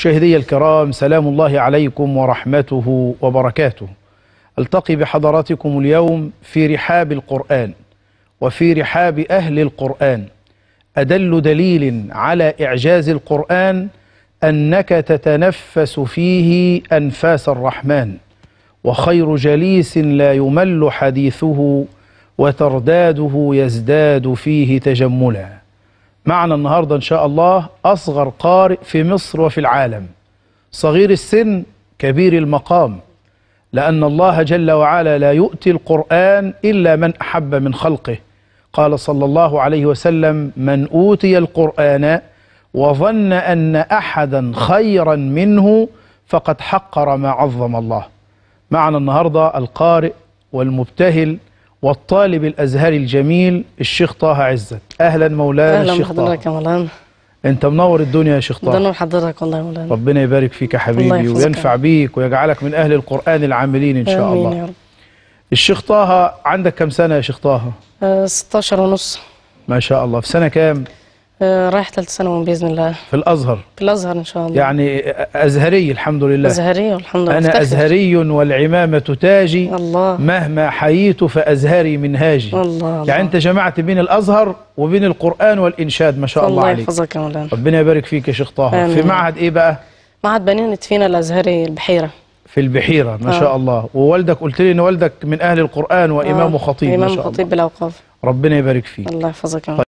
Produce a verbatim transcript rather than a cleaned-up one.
مشاهدي الكرام، سلام الله عليكم ورحمته وبركاته. ألتقي بحضراتكم اليوم في رحاب القرآن وفي رحاب أهل القرآن. أدل دليل على إعجاز القرآن أنك تتنفس فيه أنفاس الرحمن، وخير جليس لا يمل حديثه وترداده يزداد فيه تجملا. معنا النهاردة إن شاء الله أصغر قارئ في مصر وفي العالم، صغير السن كبير المقام، لأن الله جل وعلا لا يؤتي القرآن إلا من أحب من خلقه. قال صلى الله عليه وسلم: من أوتي القرآن وظن أن أحدا خيرا منه فقد حقر ما عظم الله. معنا النهاردة القارئ والمبتهل والطالب الأزهري الجميل الشيخ طه عزت. أهلا مولانا الشيخ طه. أهلا بحضرتك يا مولانا. أنت منور الدنيا يا شيخ طه. منور حضرتك والله يا مولانا. ربنا يبارك فيك يا حبيبي وينفع بيك ويجعلك من أهل القرآن العاملين إن شاء الله. يا رب. الشيخ طه، عندك كم سنة يا شيخ طه؟ أه ستاشر ونص. ما شاء الله. في سنة كام؟ أه رايح ثالث ثانوي بإذن الله. في الأزهر. في الأزهر إن شاء الله. يعني أزهري الحمد لله. أزهري والحمد لله. أنا أفتخر. أزهري والعمامة تاجي. الله. مهما حييت فأزهري منهاجي. الله. يعني أنت جمعت بين الأزهر وبين القرآن والإنشاد ما شاء الله عليك. الله يحفظك يا مولانا. ربنا يبارك فيك يا شيخ طه. في معهد إيه بقى؟ معهد بنين تفينا الأزهري البحيرة. في البحيرة ما آه. شاء الله. ووالدك قلت لي ان والدك من اهل القرآن وامام آه. خطيب ما شاء الله. امام خطيب بالاوقاف. ربنا يبارك فيك. الله يحفظك.